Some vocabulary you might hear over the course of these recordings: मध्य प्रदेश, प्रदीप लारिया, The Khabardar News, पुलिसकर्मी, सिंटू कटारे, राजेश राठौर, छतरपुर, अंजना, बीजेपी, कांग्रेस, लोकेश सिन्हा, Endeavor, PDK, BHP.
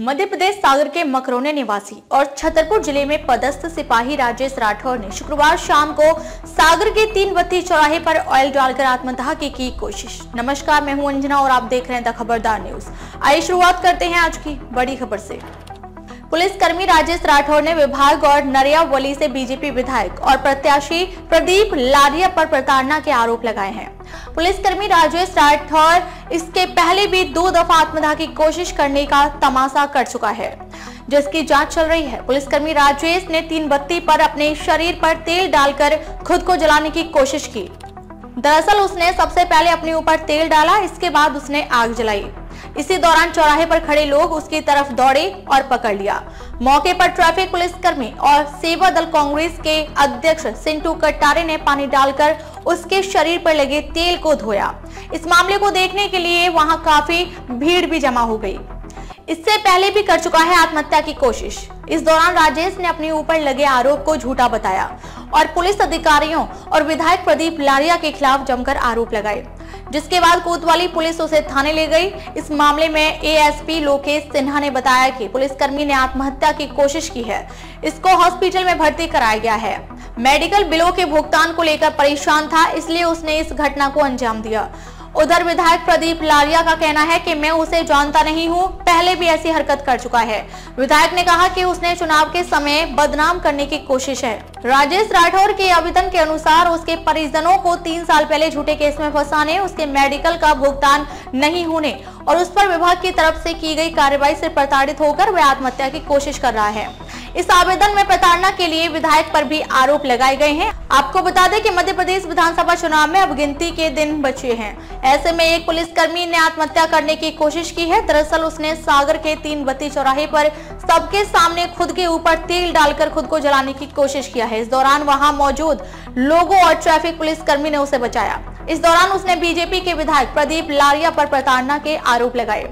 मध्य प्रदेश सागर के मकरोने निवासी और छतरपुर जिले में पदस्थ सिपाही राजेश राठौर ने शुक्रवार शाम को सागर के 3 बत्ती चौराहे पर ऑयल डालकर आत्मदाह की कोशिश। नमस्कार, मैं हूं अंजना और आप देख रहे हैं द खबरदार न्यूज। आइए शुरुआत करते हैं आज की बड़ी खबर से। पुलिसकर्मी राजेश राठौर ने विभाग और नरियावली से बीजेपी विधायक और प्रत्याशी प्रदीप लारिया पर प्रताड़ना के आरोप लगाए हैं। पुलिसकर्मी राजेश राठौर इसके पहले भी 2 दफा आत्मदाह की कोशिश करने का तमाशा कर चुका है, जिसकी जांच चल रही है। पुलिसकर्मी राजेश ने 3 बत्ती पर अपने शरीर पर तेल डालकर खुद को जलाने की कोशिश की। दरअसल उसने सबसे पहले अपने ऊपर तेल डाला, इसके बाद उसने आग जलाई। इसी दौरान चौराहे पर खड़े लोग उसकी तरफ दौड़े और पकड़ लिया। मौके पर ट्रैफिक पुलिसकर्मी और सेवा दल कांग्रेस के अध्यक्ष सिंटू कटारे ने पानी डालकर उसके शरीर पर लगे तेल को धोया। इस मामले को देखने के लिए वहां काफी भीड़ भी जमा हो गई। इससे पहले भी कर चुका है आत्महत्या की कोशिश। इस दौरान राजेश ने अपने ऊपर लगे आरोप को झूठा बताया और पुलिस अधिकारियों और विधायक प्रदीप लारिया के खिलाफ जमकर आरोप लगाए, जिसके बाद कोतवाली पुलिस उसे थाने ले गई। इस मामले में एएसपी लोकेश सिन्हा ने बताया कि पुलिसकर्मी ने आत्महत्या की कोशिश की है। इसको हॉस्पिटल में भर्ती कराया गया है। मेडिकल बिलों के भुगतान को लेकर परेशान था, इसलिए उसने इस घटना को अंजाम दिया। उधर विधायक प्रदीप लारिया का कहना है कि मैं उसे जानता नहीं हूं, पहले भी ऐसी हरकत कर चुका है। विधायक ने कहा कि उसने चुनाव के समय बदनाम करने की कोशिश है। राजेश राठौर के आवेदन के अनुसार उसके परिजनों को 3 साल पहले झूठे केस में फंसाने, उसके मेडिकल का भुगतान नहीं होने और उस पर विभाग की तरफ से की गई कार्रवाई से प्रताड़ित होकर वह आत्महत्या की कोशिश कर रहा है। इस आवेदन में प्रताड़ना के लिए विधायक पर भी आरोप लगाए गए हैं। आपको बता दें कि मध्य प्रदेश विधानसभा चुनाव में अब गिनती के दिन बचे हैं। ऐसे में एक पुलिसकर्मी ने आत्महत्या करने की कोशिश की है। दरअसल उसने सागर के 3 बत्ती चौराहे पर सबके सामने खुद के ऊपर तेल डालकर खुद को जलाने की कोशिश किया है। इस दौरान वहां मौजूद लोगों और ट्रैफिक पुलिसकर्मी ने उसे बचाया। इस दौरान उसने बीजेपी के विधायक प्रदीप लारिया पर प्रताड़ना के आरोप लगाए।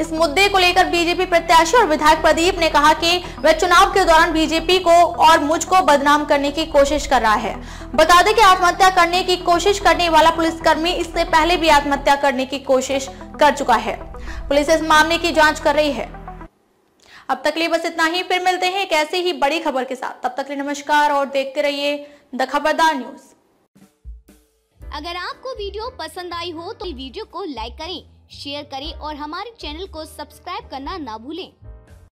इस मुद्दे को लेकर बीजेपी प्रत्याशी और विधायक प्रदीप ने कहा कि वह चुनाव के दौरान बीजेपी को और मुझको बदनाम करने की कोशिश कर रहा है। बता दें कि आत्महत्या करने की कोशिश करने वाला पुलिसकर्मी इससे पहले भी आत्महत्या करने की कोशिश कर चुका है। पुलिस इस मामले की जांच कर रही है। अब तक लिए बस इतना ही, फिर मिलते हैं एक ऐसी ही बड़ी खबर के साथ। तब तक लिए नमस्कार और देखते रहिए द खबरदार न्यूज। अगर आपको वीडियो पसंद आई हो तो वीडियो को लाइक करें, शेयर करें और हमारे चैनल को सब्सक्राइब करना ना भूलें।